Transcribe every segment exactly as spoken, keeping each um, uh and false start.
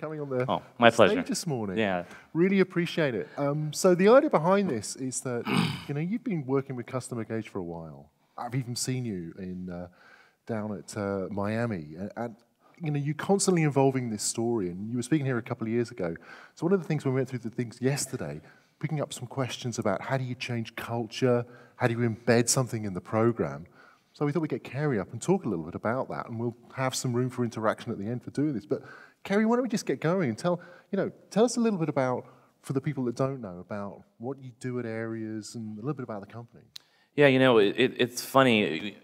coming on the oh, my stage pleasure. This morning. Yeah. Really appreciate it. Um, so the idea behind this is that, you know, you've been working with Customer Gauge for a while. I've even seen you in uh, down at uh, Miami. And, and, you know, you're constantly involving this story. And you were speaking here a couple of years ago. So one of the things when we went through the things yesterday, picking up some questions about how do you change culture, how do you embed something in the program. So we thought we'd get Cary up and talk a little bit about that, and we'll have some room for interaction at the end for doing this. But Cary, why don't we just get going and tell, you know, tell us a little bit about, for the people that don't know, about what you do at Areas and a little bit about the company. Yeah, you know, it, it's funny.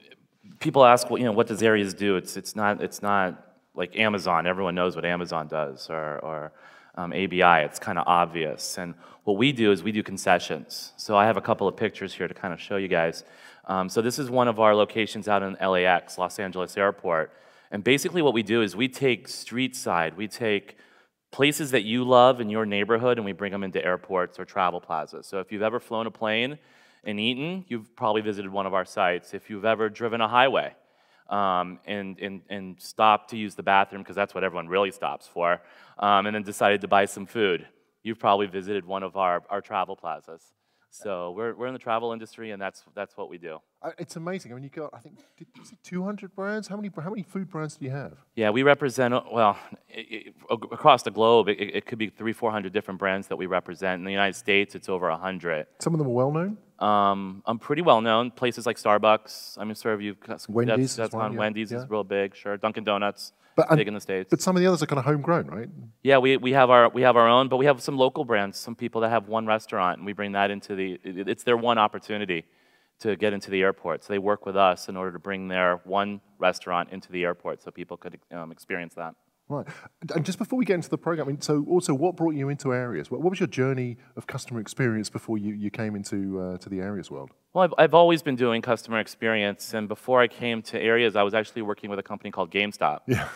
People ask, well, you know, what does Areas do? It's it's not it's not like Amazon. Everyone knows what Amazon does, or or Um, A B I, it's kind of obvious. And what we do is we do concessions. So I have a couple of pictures here to kind of show you guys. Um, so this is one of our locations out in L A X, Los Angeles Airport. And basically what we do is we take street side, we take places that you love in your neighborhood, and we bring them into airports or travel plazas. So if you've ever flown a plane and eaten, you've probably visited one of our sites. If you've ever driven a highway Um, and, and, and stopped to use the bathroom, because that's what everyone really stops for, um, and then decided to buy some food, you've probably visited one of our, our travel plazas. So we're, we're in the travel industry, and that's, that's what we do. It's amazing. I mean, you got, I think, two hundred brands? How many, how many food brands do you have? Yeah, we represent, well, it, it, across the globe, it, it could be three, four hundred different brands that we represent. In the United States, it's over one hundred. Some of them are well-known? Um, I'm pretty well known. Places like Starbucks. I mean, sure, you Wendy's. That's on yeah. Wendy's yeah. is real big. Sure, Dunkin' Donuts. But big um, in the States. But some of the others are kind of homegrown, right? Yeah, we we have our we have our own, but we have some local brands. Some people that have one restaurant, and we bring that into the. It, it's their one opportunity to get into the airport. So they work with us in order to bring their one restaurant into the airport, so people could um, experience that. Right. And just before we get into the program, I mean, so also, what brought you into Areas? What, what was your journey of customer experience before you, you came into uh, to the Areas world? Well, I've, I've always been doing customer experience, and before I came to Areas, I was actually working with a company called GameStop. Yeah.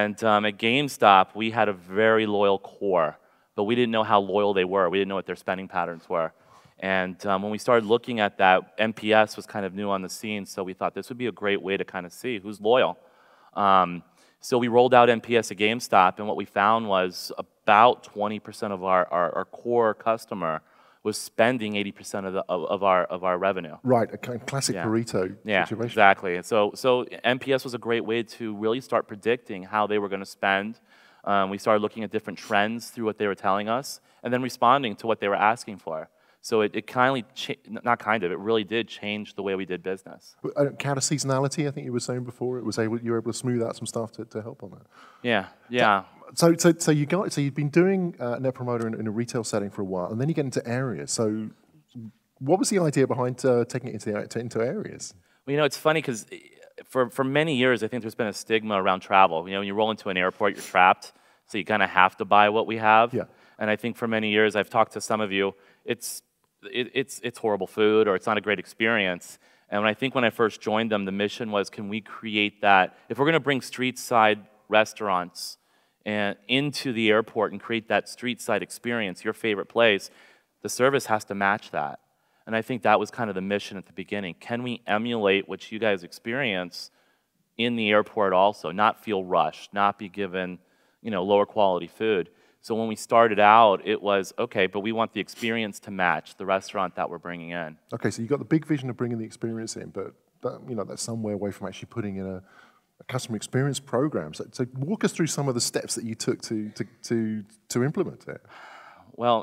And um, at GameStop, we had a very loyal core, but we didn't know how loyal they were. We didn't know what their spending patterns were. And um, when we started looking at that, N P S was kind of new on the scene, so we thought this would be a great way to kind of see who's loyal. Um, So we rolled out N P S at GameStop, and what we found was about twenty percent of our, our, our core customer was spending eighty percent of, the, of, of, our, of our revenue. Right, a kind of classic yeah. Pareto yeah, situation. Yeah, exactly. And so, so N P S was a great way to really start predicting how they were going to spend. Um, we started looking at different trends through what they were telling us, and then responding to what they were asking for. So it, it kindly, not kind of, it really did change the way we did business. Counter seasonality, I think you were saying before, it was able you were able to smooth out some stuff to, to help on that. Yeah, yeah. So so so you got so you'd been doing uh, Net Promoter in, in a retail setting for a while, and then you get into Areas. So what was the idea behind uh, taking it into the, into Areas? Well, you know, it's funny because for for many years, I think there's been a stigma around travel. You know, when you roll into an airport, you're trapped, so you kind of have to buy what we have. Yeah. And I think for many years, I've talked to some of you. It's It, it's, it's horrible food, or it's not a great experience. And I think when I first joined them, the mission was, can we create that? If we're going to bring street-side restaurants and into the airport and create that street-side experience, your favorite place, the service has to match that. And I think that was kind of the mission at the beginning. Can we emulate what you guys experience in the airport also, not feel rushed, not be given, you know, lower quality food? So when we started out, it was, okay, but we want the experience to match the restaurant that we're bringing in. Okay, so you got the big vision of bringing the experience in, but, but you know, that's somewhere away from actually putting in a, a customer experience program. So, so walk us through some of the steps that you took to, to, to, to implement it. Well,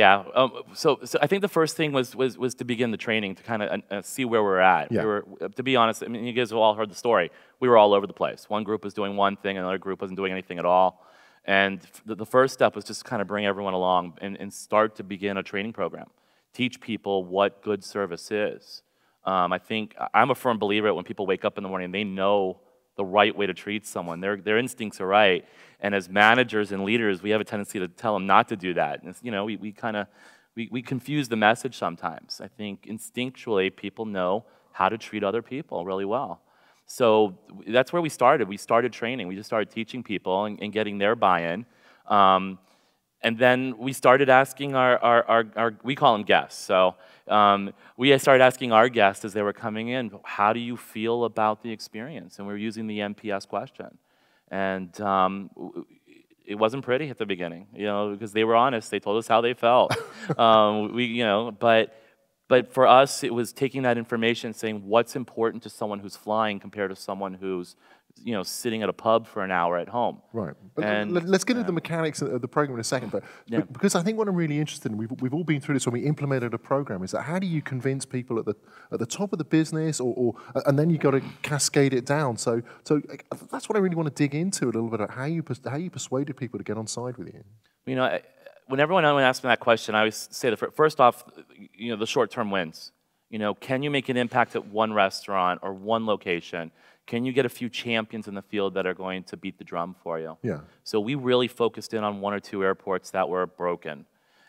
yeah. Um, so, so I think the first thing was, was, was to begin the training, to kind of uh, see where we're at. Yeah. We were, to be honest, I mean, you guys have all heard the story. We were all over the place. One group was doing one thing, another group wasn't doing anything at all. And the first step was just kind of bring everyone along and, and start to begin a training program. Teach people what good service is. Um, I think I'm a firm believer that when people wake up in the morning, they know the right way to treat someone. Their, their instincts are right. And as managers and leaders, we have a tendency to tell them not to do that. And it's, you know, we, we kind of we, we confuse the message sometimes. I think instinctually people know how to treat other people really well. So that's where we started. We started training. We just started teaching people and, and getting their buy-in. Um, and then we started asking our, our, our, our we call them guests. So um, we started asking our guests as they were coming in, how do you feel about the experience? And we were using the N P S question. And um, it wasn't pretty at the beginning, you know, because they were honest. They told us how they felt. um, we, you know, but but for us, it was taking that information, saying what's important to someone who's flying compared to someone who's, you know, sitting at a pub for an hour at home. Right. But and, let's get into yeah. the mechanics of the program in a second, but yeah. because I think what I'm really interested in, we've, we've all been through this when we implemented a program, is that how do you convince people at the at the top of the business, or, or and then you got to cascade it down. So so that's what I really want to dig into a little bit, about how you how you persuaded people to get on side with you. You know, when everyone asks me that question, I always say that first off, you know, the short term wins. You know, can you make an impact at one restaurant or one location? Can you get a few champions in the field that are going to beat the drum for you? Yeah. So we really focused in on one or two airports that were broken.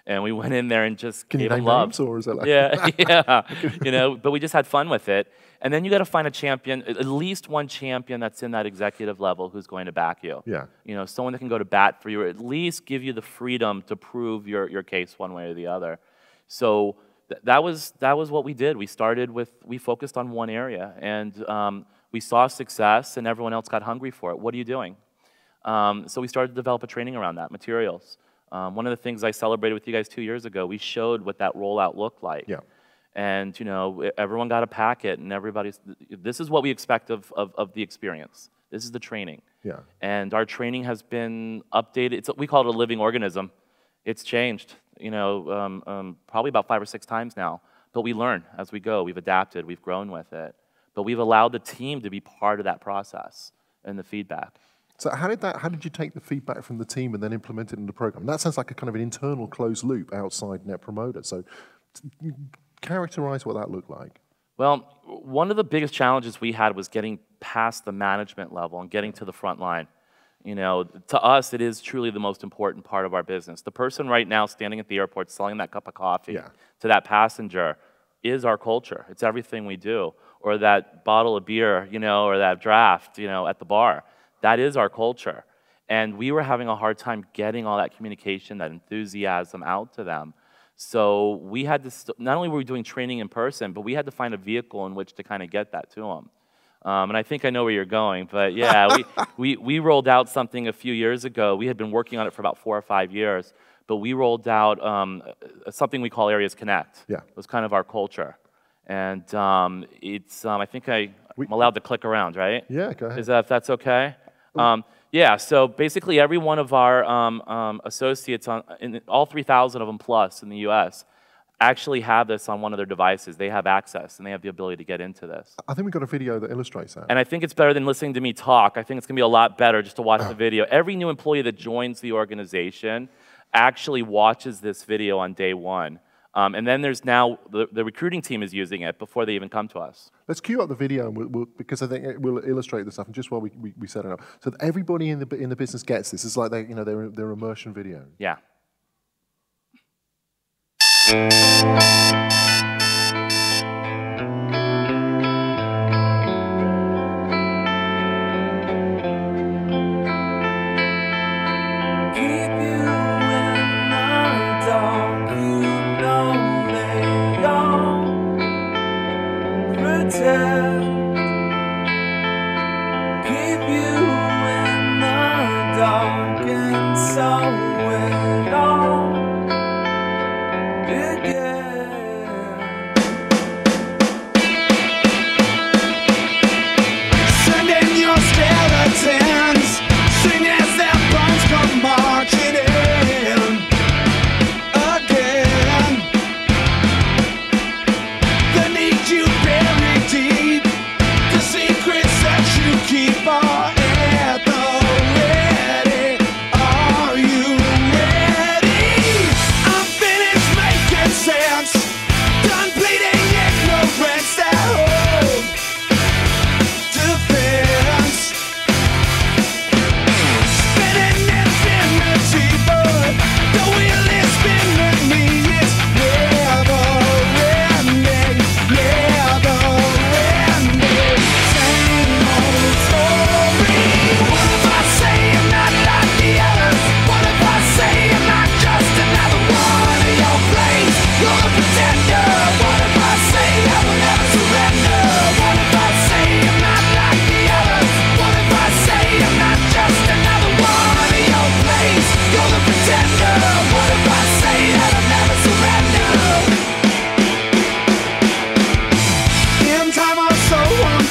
And we went in there and just Can gave you them love. Or is that like yeah, yeah. you know, but we just had fun with it. And then you got to find a champion, at least one champion that's in that executive level who's going to back you. Yeah. You know, someone that can go to bat for you, or at least give you the freedom to prove your, your case one way or the other. So th that was that was what we did. We started with, we focused on one area, and um, we saw success, and everyone else got hungry for it. What are you doing? Um, so we started to develop a training around that, materials. Um, one of the things I celebrated with you guys two years ago, we showed what that rollout looked like. Yeah. And, you know, everyone got a packet, and everybody's, this is what we expect of, of, of the experience. This is the training. Yeah. And our training has been updated. It's, we call it a living organism. It's changed, you know, um, um, probably about five or six times now. But we learn as we go. We've adapted. We've grown with it. But we've allowed the team to be part of that process and the feedback. So how did that? How did you take the feedback from the team and then implement it in the program? That sounds like a kind of an internal closed loop outside Net Promoter. So characterize what that looked like. Well, one of the biggest challenges we had was getting past the management level and getting to the front line. You know, to us, it is truly the most important part of our business. The person right now standing at the airport selling that cup of coffee yeah. to that passenger is our culture. It's everything we do. Or that bottle of beer, you know, or that draft, you know, at the bar. That is our culture. And we were having a hard time getting all that communication, that enthusiasm out to them. So we had to, not only were we doing training in person, but we had to find a vehicle in which to kind of get that to them. Um, and I think I know where you're going, but yeah, we, we, we rolled out something a few years ago. We had been working on it for about four or five years, but we rolled out um, something we call Areas Connect. Yeah. It was kind of our culture. And um, it's, um, I think I, I'm allowed to click around, right? Yeah, go ahead. Is that, if that's okay? Um, yeah, so basically every one of our um, um, associates, on, in all three thousand of them plus in the U S, actually have this on one of their devices. They have access, and they have the ability to get into this. I think we've got a video that illustrates that. And I think it's better than listening to me talk. I think it's going to be a lot better just to watch the video. Every new employee that joins the organization actually watches this video on day one. Um, and then there's now, the, the recruiting team is using it before they even come to us. Let's queue up the video, and we'll, we'll, because I think it will illustrate this stuff, and just while we, we, we set it up. So that everybody in the, in the business gets this. It's like they, you know, their, their immersion video. Yeah. Yeah.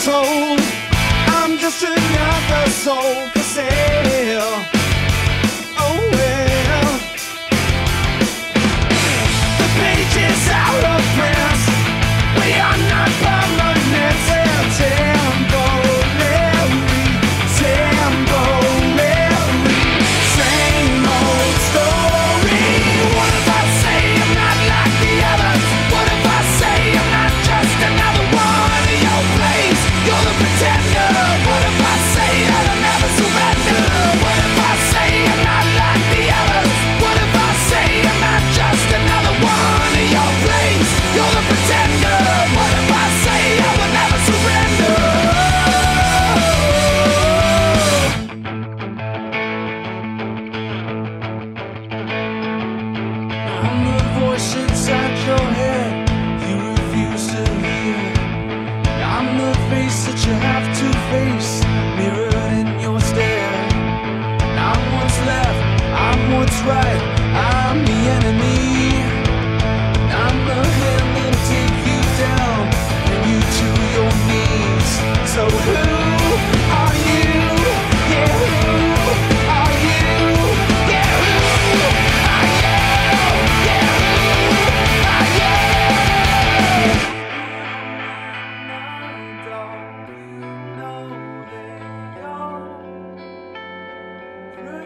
sold. I'm just another soul for sale. Oh well. The pages are of press. We are not permanent. Temporary, temporary. Same old story. What if I say I'm not like the others? What if I say I'm not just another one of your plays? You're the pretender. What if I say that I'll never surrender? What if I say I'm not like the others? What if I say I'm not just another one of your plays? You're the pretender. What if I say I will never surrender? I'm the voice inside your head you refuse to hear. I'm the face that you have to face, mirrored in your stare. I'm what's left, I'm what's right, I'm the enemy. I'm the hand that'll take you down, bring you to your knees. So who are you? Yeah, who are you? Yeah, who are you? Yeah, who are you? What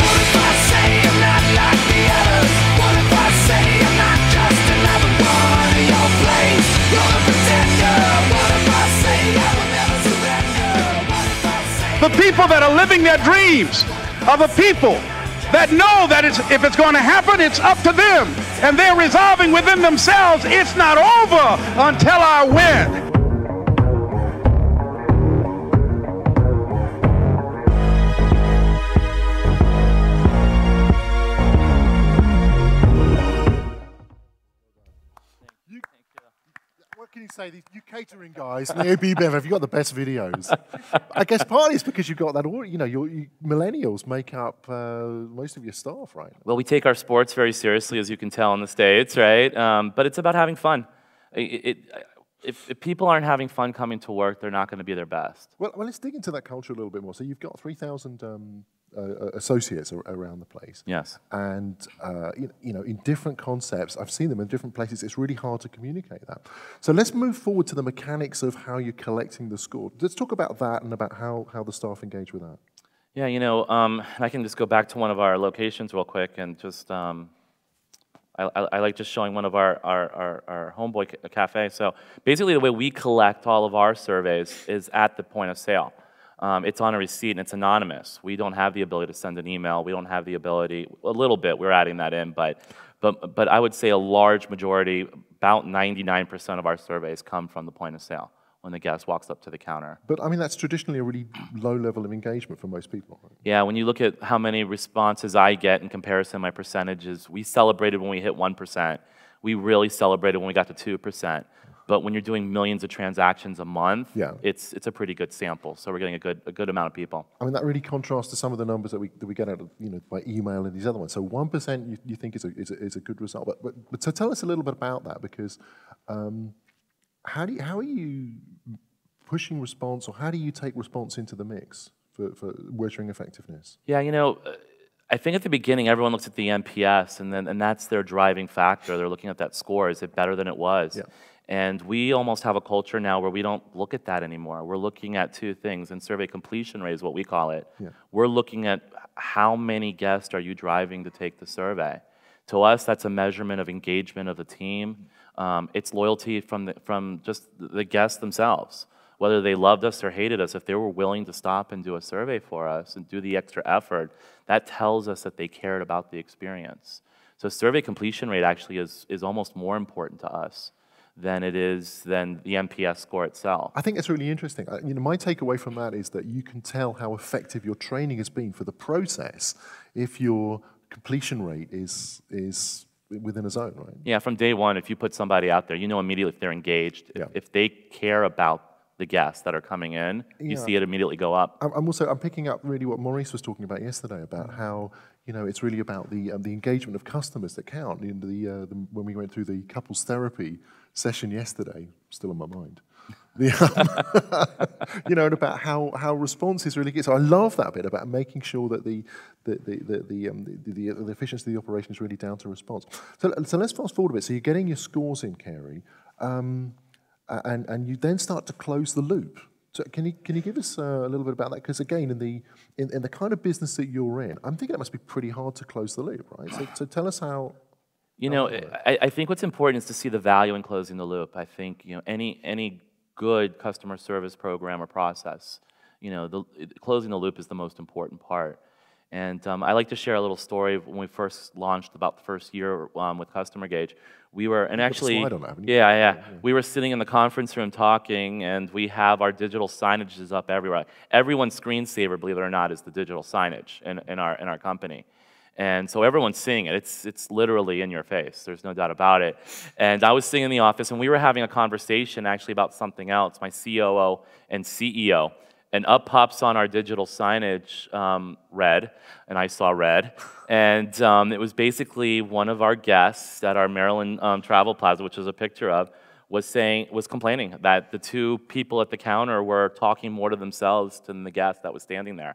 if I say I'm not like the others? What if I say I'm not just another one of your plays? You're the pretender. What if I say I will never surrender? What if I say The people that are living their dreams are the people that know that it's, if it's going to happen, it's up to them. And they're resolving within themselves, it's not over until I win. What can you say? These you catering guys, and the O B Bev, have you got the best videos? I guess partly it's because you've got that. au- You know, your you, millennials make up uh, most of your staff, right? Well, we take our sports very seriously, as you can tell in the States, right? Um, but it's about having fun. I- It, I- if, if people aren't having fun coming to work, they're not going to be their best. Well, well, let's dig into that culture a little bit more. So you've got three thousand um, uh, uh, associates ar- around the place, Yes. and uh, you, you know, in different concepts. I've seen them in different places. It's really hard to communicate that. So let's move forward to the mechanics of how you're collecting the score. Let's talk about that and about how how the staff engage with that. Yeah, you know, um, I can just go back to one of our locations real quick and just. Um, I, I, I like just showing one of our, our, our, our homeboy ca- cafe. So basically the way we collect all of our surveys is at the point of sale. Um, it's on a receipt and it's anonymous. We don't have the ability to send an email. We don't have the ability, a little bit, we're adding that in, but but, but I would say a large majority, about ninety-nine percent of our surveys come from the point of sale when the guest walks up to the counter. But I mean, that's traditionally a really low level of engagement for most people. Right? Yeah, when you look at how many responses I get in comparison to my percentages, we celebrated when we hit one percent. We really celebrated when we got to two percent. But when you're doing millions of transactions a month, Yeah. it's it's a pretty good sample. So we're getting a good a good amount of people. I mean, that really contrasts to some of the numbers that we that we get out of, you know, by email and these other ones. So one percent you, you think is a, is a is a good result. But, but but so tell us a little bit about that, because um, how do you, how are you pushing response, or how do you take response into the mix for, for measuring effectiveness? Yeah, you know, uh, I think at the beginning everyone looks at the N P S, and then and that's their driving factor. They're looking at that score. Is it better than it was? Yeah. And we almost have a culture now where we don't look at that anymore. We're looking at two things, and survey completion rate is what we call it. Yeah. We're looking at how many guests are you driving to take the survey. To us, that's a measurement of engagement of the team. Um, it's loyalty from the, from just the guests themselves. Whether they loved us or hated us, if they were willing to stop and do a survey for us and do the extra effort, that tells us that they cared about the experience. So survey completion rate actually is, is almost more important to us than it is than the N P S score itself. I think that's really interesting. I, you know, my takeaway from that is that you can tell how effective your training has been for the process if your completion rate is is within a zone, right? Yeah, from day one, if you put somebody out there, you know immediately if they're engaged, if, Yeah. if they care about the guests that are coming in, yeah. you see it immediately go up. I'm also I'm picking up really what Maurice was talking about yesterday about how you know it's really about the um, the engagement of customers that count. In the, uh, the when we went through the couples therapy session yesterday, still in my mind. you know, and about how how response is really good. So I love that bit about making sure that the the the the the, um, the, the, the efficiency of the operation is really down to response. So so let's fast forward a bit. So you're getting your scores in, Cary, um, and and you then start to close the loop. So can you can you give us a little bit about that? Because again, in the in, in the kind of business that you're in, I'm thinking it must be pretty hard to close the loop, right? So, so tell us how. You know, I, I think what's important is to see the value in closing the loop. I think you know any any. good customer service program or process, you know, the, closing the loop is the most important part. And um, I like to share a little story of when we first launched about the first year um, with Customer Gauge. We were, and actually, yeah, yeah, yeah, we were sitting in the conference room talking, and we have our digital signages up everywhere. Everyone's screensaver, believe it or not, is the digital signage in, in our in our company. And so everyone's seeing it. It's, it's literally in your face. There's no doubt about it. And I was sitting in the office, and we were having a conversation actually about something else, my C O O and C E O. And up pops on our digital signage um, red, and I saw red. And um, it was basically one of our guests at our Maryland um, Travel Plaza, which was a picture of, was saying, was complaining that the two people at the counter were talking more to themselves than the guest that was standing there.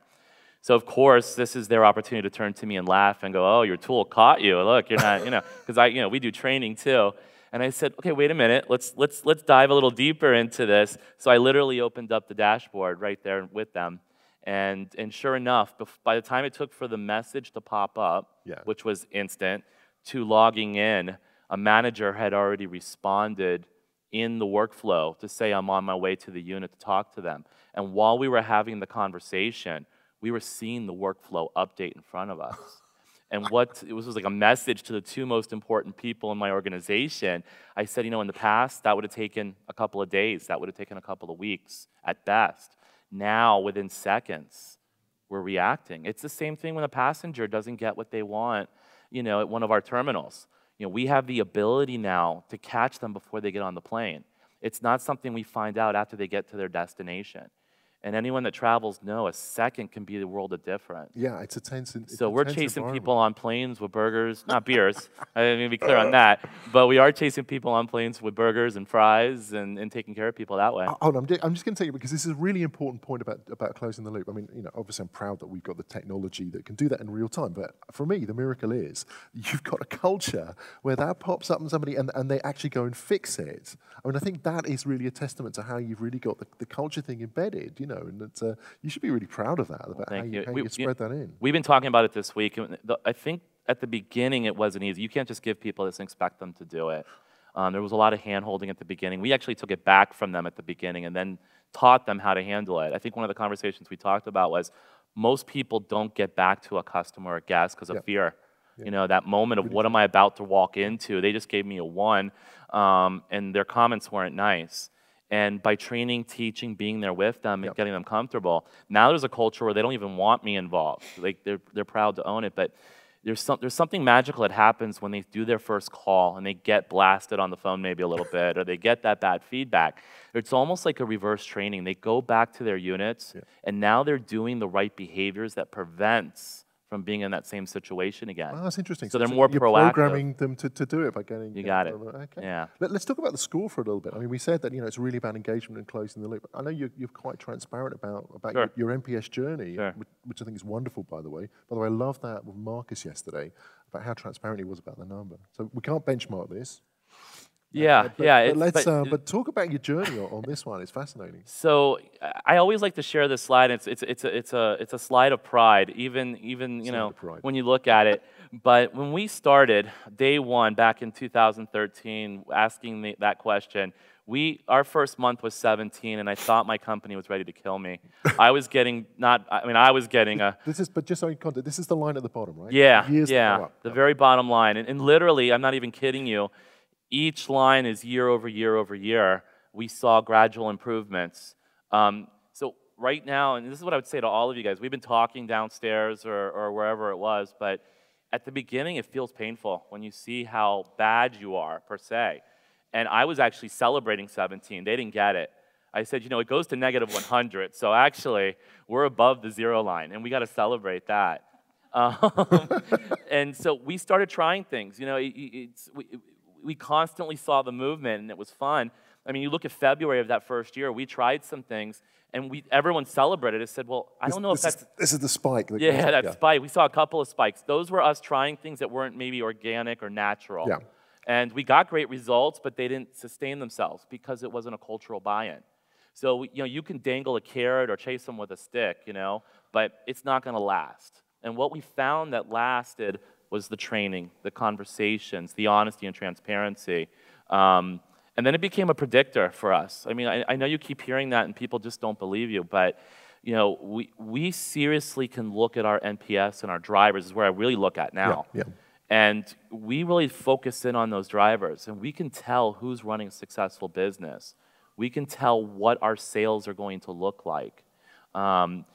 So of course, this is their opportunity to turn to me and laugh and go, "Oh, your tool caught you. Look, you're not, you know," because I, you know, we do training too. And I said, "Okay, wait a minute. Let's let's let's dive a little deeper into this." So I literally opened up the dashboard right there with them, and and sure enough, by the time it took for the message to pop up, yeah. which was instant, to logging in, a manager had already responded in the workflow to say, "I'm on my way to the unit to talk to them." And while we were having the conversation, we were seeing the workflow update in front of us. And what it was was like a message to the two most important people in my organization. I said, you know, in the past, that would have taken a couple of days. That would have taken a couple of weeks at best. Now, within seconds, we're reacting. It's the same thing when a passenger doesn't get what they want, you know, at one of our terminals. You know, we have the ability now to catch them before they get on the plane. It's not something we find out after they get to their destination. And anyone that travels knows a second can be the world of different. Yeah, it's a tense. It's so a we're tense chasing people on planes with burgers, not beers. I didn't be clear on that. But we are chasing people on planes with burgers and fries and, and taking care of people that way. Hold on, I'm just going to take you because this is a really important point about, about closing the loop. I mean, you know, obviously I'm proud that we've got the technology that can do that in real time. But for me, the miracle is you've got a culture where that pops up in somebody and, and they actually go and fix it. I mean, I think that is really a testament to how you've really got the, the culture thing embedded, you know. And that, uh, you should be really proud of that, about well, how you, you. How we, you spread you, that in. We've been talking about it this week. I think at the beginning it wasn't easy. You can't just give people this and expect them to do it. Um, there was a lot of hand-holding at the beginning. We actually took it back from them at the beginning and then taught them how to handle it. I think one of the conversations we talked about was most people don't get back to a customer or a guest because of yeah. fear. Yeah. You know, that moment of really what am I about to walk into? They just gave me a one, um, and their comments weren't nice. And by training, teaching, being there with them, and yep. getting them comfortable, now there's a culture where they don't even want me involved. Like they're they're proud to own it. But there's some, there's something magical that happens when they do their first call and they get blasted on the phone maybe a little bit, or they get that bad feedback. It's almost like a reverse training. They go back to their units, yeah. and now they're doing the right behaviors that prevents from being in that same situation again. Oh, that's interesting. So, so they're more you're proactive. Programming them to, to do it by getting... You got getting, it. Okay. Yeah. Let, let's talk about the score for a little bit. I mean, we said that, you know, it's really about engagement and closing the loop. I know you're, you're quite transparent about, about sure. your, your N P S journey, sure. which, which I think is wonderful, by the way. By the way, I love that with Marcus yesterday, about how transparent he was about the number. So we can't benchmark this. Yeah, uh, but, yeah. But, let's, but, uh, but talk about your journey on this one. It's fascinating. So I always like to share this slide. It's it's it's a it's a it's a slide of pride. Even even you know when you look at it. But when we started day one back in two thousand thirteen, asking the, that question, we our first month was seventeen, and I thought my company was ready to kill me. I was getting not. I mean, I was getting a. This is but just so you context. This is the line at the bottom, right? Yeah, Years yeah. Up, the up. very bottom line, and, and literally, I'm not even kidding you. Each line is year over year over year. We saw gradual improvements. Um, so right now, and this is what I would say to all of you guys, we've been talking downstairs or, or wherever it was, but at the beginning it feels painful when you see how bad you are, per se. And I was actually celebrating seventeen. They didn't get it. I said, you know, it goes to negative one hundred, so actually we're above the zero line, and we got to celebrate that. Um, and so we started trying things. You know, it, it's, we, we constantly saw the movement, and it was fun. I mean, you look at February of that first year, we tried some things, and we, everyone celebrated it, said, well, I don't know if that's... This is the spike. Yeah, that spike. We saw a couple of spikes. Those were us trying things that weren't maybe organic or natural. Yeah. And we got great results, but they didn't sustain themselves because it wasn't a cultural buy-in. So, you know, you can dangle a carrot or chase them with a stick, you know, but it's not going to last. And what we found that lasted was the training, the conversations, the honesty and transparency. Um, and then it became a predictor for us. I mean, I, I know you keep hearing that and people just don't believe you, but, you know, we, we seriously can look at our N P S and our drivers, is where I really look at now. Yeah, yeah. And we really focus in on those drivers, and we can tell who's running a successful business. We can tell what our sales are going to look like. Um,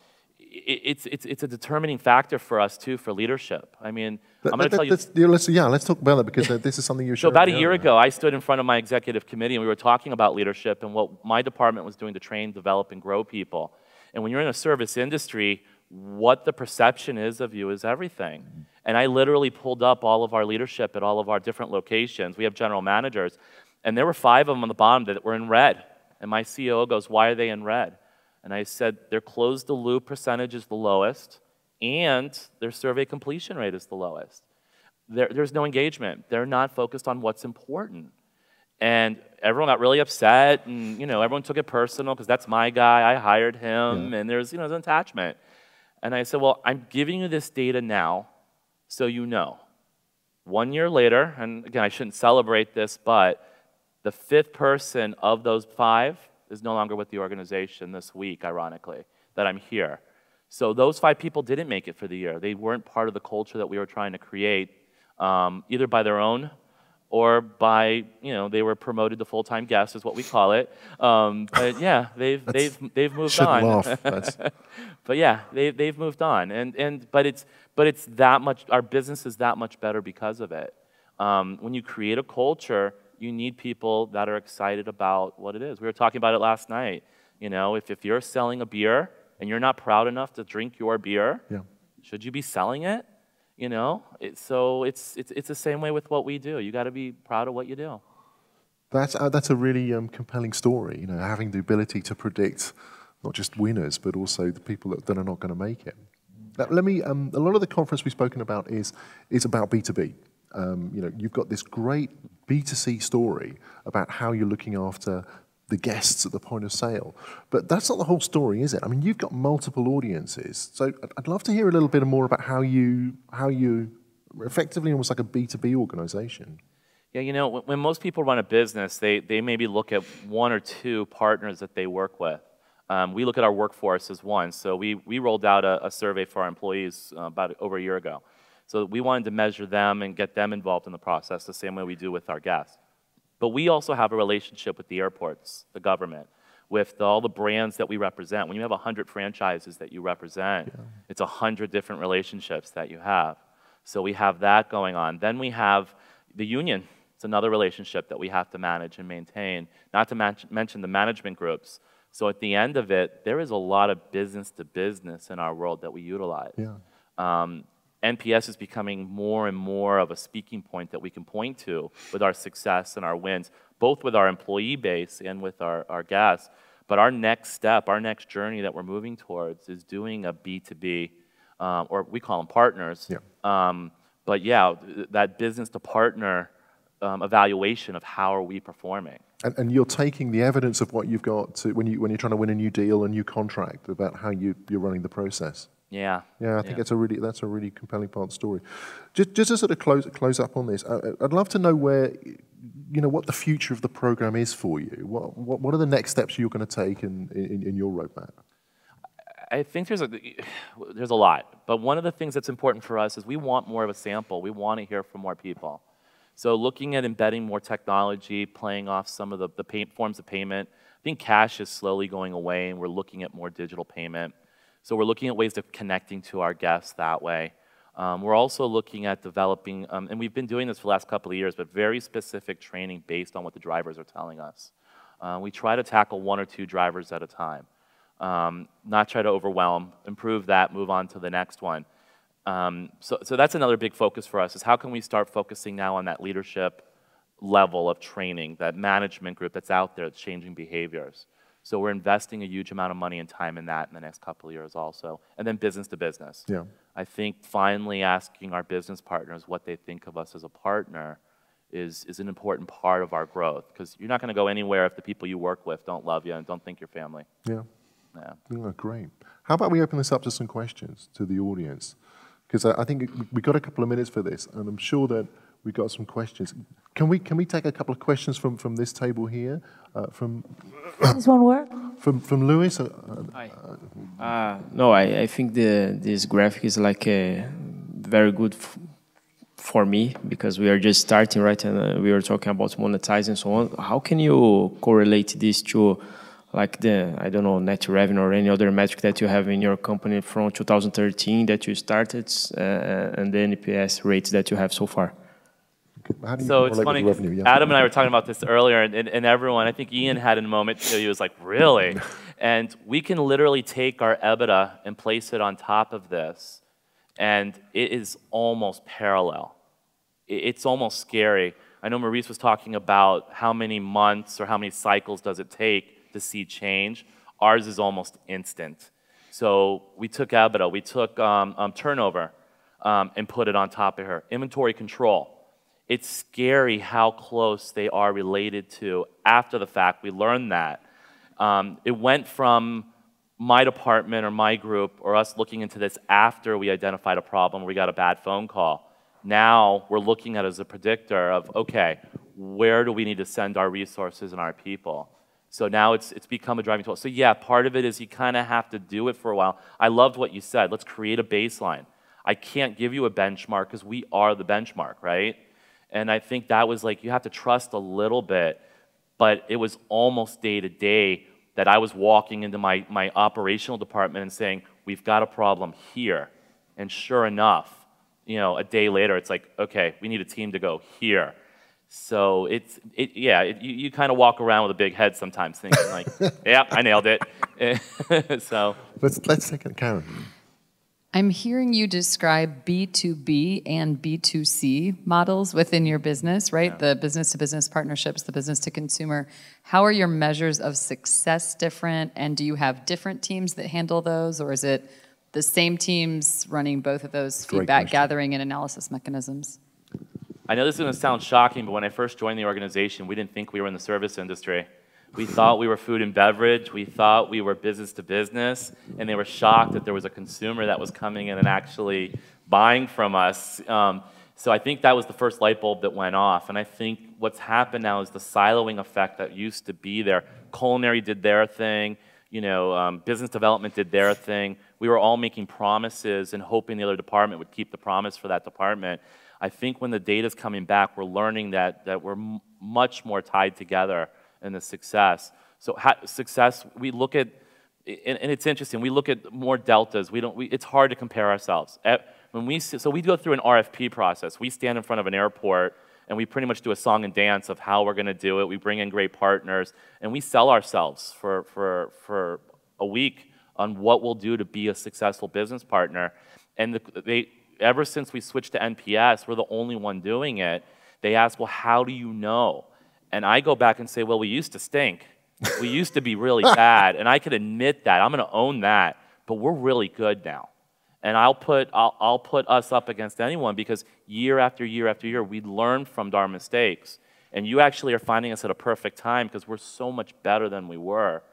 it, it's, it's, it's a determining factor for us, too, for leadership. I mean, that, I'm going to tell you... That's, let's, yeah, let's talk about that, because this is something you showed. So about a year ago, I stood in front of my executive committee, and we were talking about leadership and what my department was doing to train, develop, and grow people. And when you're in a service industry, what the perception is of you is everything. Mm-hmm. And I literally pulled up all of our leadership at all of our different locations. We have general managers. And there were five of them on the bottom that were in red. And my C E O goes, why are they in red? And I said, their close-the-loop percentage is the lowest, and their survey completion rate is the lowest. There, there's no engagement. They're not focused on what's important. And everyone got really upset, and you know, everyone took it personal, because that's my guy, I hired him, yeah. and there's, you know, there's an attachment. And I said, well, I'm giving you this data now, so you know. One year later, and again, I shouldn't celebrate this, but the fifth person of those five is no longer with the organization this week, ironically, that I'm here. So those five people didn't make it for the year. They weren't part of the culture that we were trying to create, um, either by their own or by, you know, they were promoted to full-time guests, is what we call it. Um, but yeah, they've, they've, they've moved on. But yeah, they, they've moved on. And, and, but, it's, but it's that much, our business is that much better because of it. Um, when you create a culture, you need people that are excited about what it is. We were talking about it last night. You know, if, if you're selling a beer and you're not proud enough to drink your beer, yeah. should you be selling it? You know, it, so it's, it's, it's the same way with what we do. You got to be proud of what you do. That's, uh, that's a really um, compelling story, you know, having the ability to predict not just winners, but also the people that, that are not going to make it. Now, let me, um, a lot of the conference we've spoken about is, is about B two B. Um, you know, you've got this great B two C story about how you're looking after the guests at the point of sale. But that's not the whole story, is it? I mean, you've got multiple audiences. So I'd love to hear a little bit more about how you, how you effectively almost like a B two B organization. Yeah, you know, when most people run a business, they, they maybe look at one or two partners that they work with. Um, we look at our workforce as one. So we, we rolled out a, a survey for our employees uh, about over a year ago. So we wanted to measure them and get them involved in the process the same way we do with our guests. But we also have a relationship with the airports, the government, with the, all the brands that we represent. When you have one hundred franchises that you represent, yeah. it's one hundred different relationships that you have. So we have that going on. Then we have the union. It's another relationship that we have to manage and maintain, not to man- mention the management groups. So at the end of it, there is a lot of business to business in our world that we utilize. Yeah. Um, N P S is becoming more and more of a speaking point that we can point to with our success and our wins, both with our employee base and with our, our guests. But our next step, our next journey that we're moving towards is doing a B two B, um, or we call them partners. Yeah. Um, but yeah, that business to partner um, evaluation of how are we performing. And, and you're taking the evidence of what you've got to, when, you, when you're trying to win a new deal, a new contract, about how you, you're running the process. Yeah, yeah, I think yeah. that's a really that's a really compelling part of the story. Just just to sort of close close up on this, I, I'd love to know where, you know, what the future of the program is for you. What what, what are the next steps you're going to take in, in in your roadmap? I think there's a there's a lot, but one of the things that's important for us is we want more of a sample. We want to hear from more people. So looking at embedding more technology, playing off some of the the pay, forms of payment. I think cash is slowly going away, and we're looking at more digital payment. So we're looking at ways of connecting to our guests that way. Um, we're also looking at developing, um, and we've been doing this for the last couple of years, but very specific training based on what the drivers are telling us. Uh, we try to tackle one or two drivers at a time, um, not try to overwhelm, improve that, move on to the next one. Um, so, so that's another big focus for us, is how can we start focusing now on that leadership level of training, that management group that's out there that's changing behaviors. So we're investing a huge amount of money and time in that in the next couple of years also. And then business to business. Yeah. I think finally asking our business partners what they think of us as a partner is, is an important part of our growth, because you're not going to go anywhere if the people you work with don't love you and don't think you're family. Yeah. Yeah. Oh, great. How about we open this up to some questions to the audience? Because I, I think we've got a couple of minutes for this, and I'm sure that we've got some questions. Can we, can we take a couple of questions from, from this table here? Uh, from this one work? From, from Lewis? Uh, uh, uh, no, I, I think the, this graphic is like a very good f for me, because we are just starting, right? And uh, we are talking about monetizing and so on. How can you correlate this to like the, I don't know, net revenue or any other metric that you have in your company from two thousand thirteen that you started, uh, and the N P S rates that you have so far? So it's funny, yeah. Adam and I were talking about this earlier, and, and, and everyone, I think Ian had a moment too, he was like, really? And we can literally take our EBITDA and place it on top of this, and it is almost parallel. It's almost scary. I know Maurice was talking about how many months or how many cycles does it take to see change. Ours is almost instant. So we took EBITDA, we took um, um, turnover, um, and put it on top of her. Inventory control. It's scary how close they are related to. After the fact, we learned that. Um, it went from my department or my group or us looking into this after we identified a problem, we got a bad phone call. Now we're looking at it as a predictor of, okay, where do we need to send our resources and our people? So now it's, it's become a driving tool. So yeah, part of it is you kind of have to do it for a while. I loved what you said. Let's create a baseline. I can't give you a benchmark because we are the benchmark, right? And I think that was like, you have to trust a little bit, but it was almost day to day that I was walking into my, my operational department and saying, we've got a problem here. And sure enough, you know, a day later, it's like, okay, we need a team to go here. So it's, it, yeah, it, you, you kind of walk around with a big head sometimes thinking like, yeah, I nailed it. So let's, let's take it, Karen. I'm hearing you describe B two B and B two C models within your business, right? Yeah. The business-to-business partnerships, the business-to-consumer. How are your measures of success different, and do you have different teams that handle those, or is it the same teams running both of those feedback gathering and analysis mechanisms? I know this is going to sound shocking, but when I first joined the organization, we didn't think we were in the service industry. We thought we were food and beverage, we thought we were business to business, and they were shocked that there was a consumer that was coming in and actually buying from us. Um, so I think that was the first light bulb that went off, and I think what's happened now is the siloing effect that used to be there. Culinary did their thing, you know, um, business development did their thing. We were all making promises and hoping the other department would keep the promise for that department. I think when the data's coming back, we're learning that, that we're m much more tied together and the success. So ha success, we look at, and, and it's interesting, we look at more deltas. We don't, we, it's hard to compare ourselves. At, when we, so we go through an R F P process. We stand in front of an airport, and we pretty much do a song and dance of how we're gonna do it. We bring in great partners, and we sell ourselves for, for, for a week on what we'll do to be a successful business partner. And the, they, ever since we switched to N P S, we're the only one doing it. They ask, well, how do you know? And I go back and say, well, we used to stink. We used to be really bad. And I could admit that. I'm going to own that. But we're really good now. And I'll put, I'll, I'll put us up against anyone, because year after year after year, we learn from our mistakes. And you actually are finding us at a perfect time because we're so much better than we were.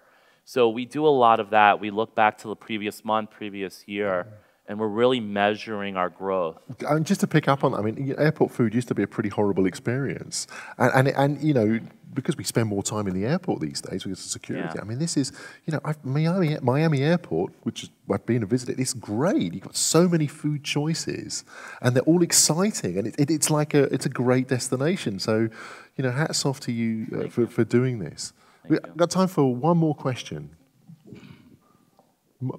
So we do a lot of that. We look back to the previous month, previous year. And we're really measuring our growth. And just to pick up on that, I mean, airport food used to be a pretty horrible experience. And, and, and you know, because we spend more time in the airport these days because of security, yeah. I mean, this is, you know, I've, Miami, Miami Airport, which is, I've been and visited, it's great. You've got so many food choices, and they're all exciting. And it, it, it's like a, it's a great destination. So, you know, hats off to you uh, for, you. for doing this. We've got time for one more question. M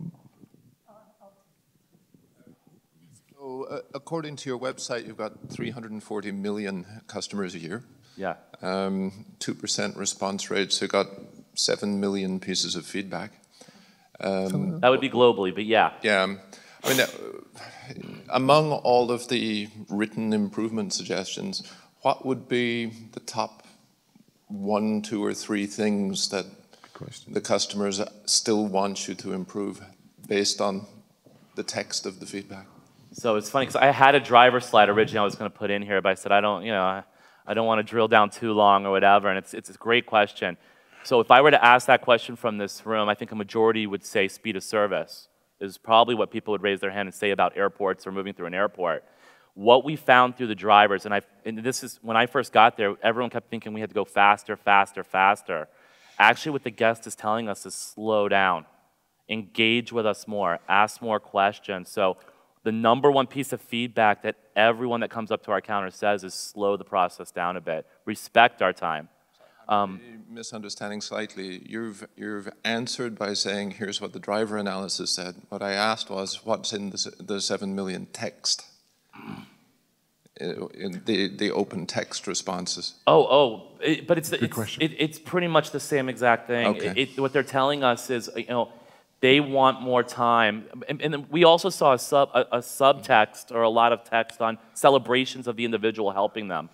According to your website, you've got three hundred forty million customers a year. Yeah. Um, two percent response rate, so got seven million pieces of feedback. Um, that would be globally, but yeah. Yeah. I mean, uh, among all of the written improvement suggestions, what would be the top one, two, or three things that the customers still want you to improve based on the text of the feedback? So it's funny, because I had a driver slide originally I was going to put in here, but I said, I don't, you know, I, I don't want to drill down too long or whatever, and it's, it's a great question. So if I were to ask that question from this room, I think a majority would say speed of service is probably what people would raise their hand and say about airports or moving through an airport. What we found through the drivers, and, I, and this is when I first got there, everyone kept thinking we had to go faster, faster, faster. Actually, what the guest is telling us is slow down, engage with us more, ask more questions. So the number one piece of feedback that everyone that comes up to our counter says is slow the process down a bit, respect our time. Um, misunderstanding slightly, you've, you've answered by saying, here's what the driver analysis said. What I asked was, what's in the, the seven million text, in the, the open text responses? Oh, oh, it, but it's, it's, it, it's pretty much the same exact thing. Okay. It, it, what they're telling us is, you know, they want more time. And, and we also saw a, sub, a, a subtext or a lot of text on celebrations of the individual helping them.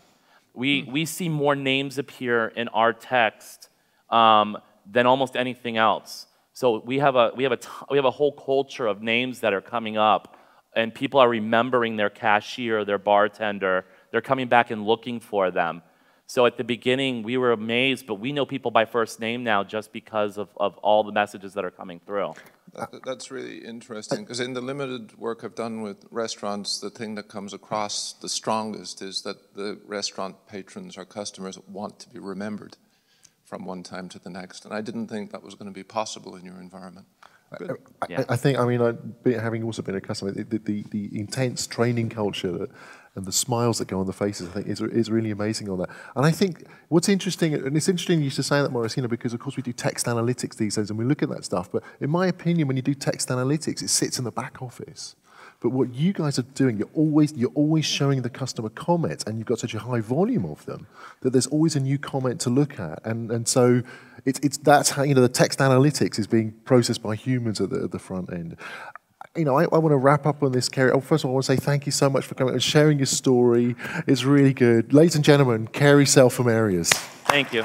We, we see more names appear in our text um, than almost anything else. So we have, a, we, have a t we have a whole culture of names that are coming up, and people are remembering their cashier, their bartender. They're coming back and looking for them. So at the beginning, we were amazed, but we know people by first name now just because of, of all the messages that are coming through. That's really interesting, because in the limited work I've done with restaurants, the thing that comes across the strongest is that the restaurant patrons or customers want to be remembered from one time to the next. And I didn't think that was going to be possible in your environment. But, yeah. I, I think, I mean, I, having also been a customer, the, the, the intense training culture that, and the smiles that go on the faces, I think, is, is really amazing on that. And I think what's interesting, and it's interesting you used to say that, Maurice, you know, because of course we do text analytics these days and we look at that stuff, but in my opinion, when you do text analytics, it sits in the back office. But what you guys are doing, you're always, you're always showing the customer comments, and you've got such a high volume of them that there's always a new comment to look at. And, and so it's, it's, that's how, you know, the text analytics is being processed by humans at the, at the front end. You know, I, I want to wrap up on this, Cary. Oh, first of all, I want to say thank you so much for coming and sharing your story. It's really good. Ladies and gentlemen, Cary Self from Areas. Thank you.